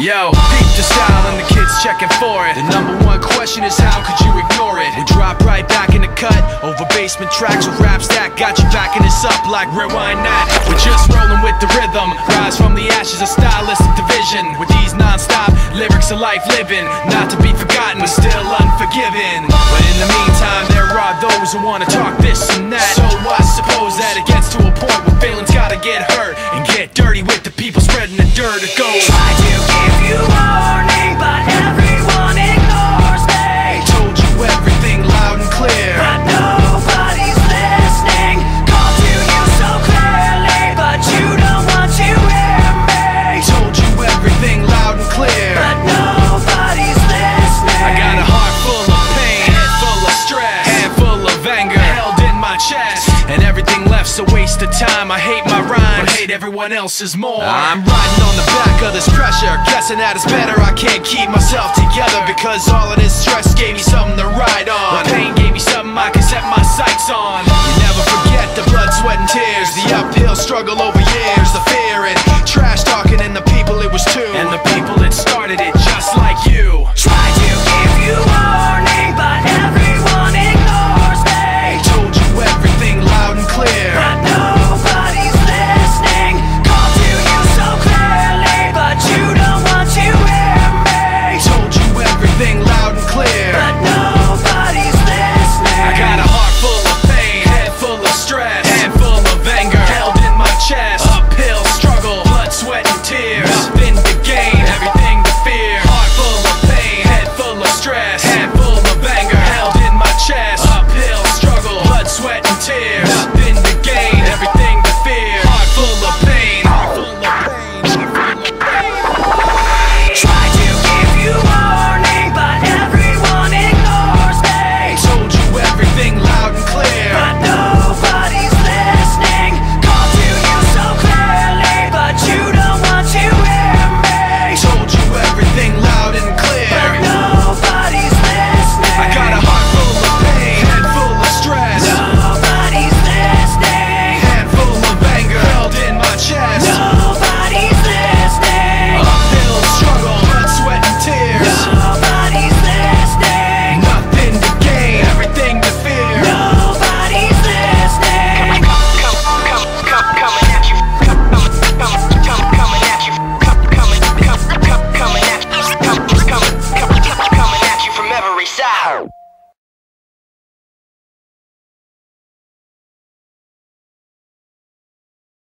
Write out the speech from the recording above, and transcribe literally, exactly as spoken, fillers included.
Yo, peep the style and the kids checking for it. The number one question is how could you ignore it? We drop right back in the cut, over basement tracks with raps that got you backing us up like rewind that. We're just rolling with the rhythm, rise from the ashes of stylistic division. With these non-stop lyrics of life living, not to be forgotten, but still unforgiven. But in the meantime, there are those who wanna talk this and that. So I suppose that it gets to a point where feelings gotta get hurt and get dirty with the people spreading the dirt. It goes, I do give you warning, but everyone ignores me. I told you everything loud and clear, but nobody's listening. Call to you so clearly, but you don't want to hear me. I told you everything loud and clear, but nobody's listening. I got a heart full of pain, head full of stress, head full of anger, held in my chest. And everything left's a waste of time. I hate my rhymes, but hate everyone else's more. I'm riding on the back of this pressure, guessing that it's better. I can't keep myself together because all of this stress gave me something to ride on.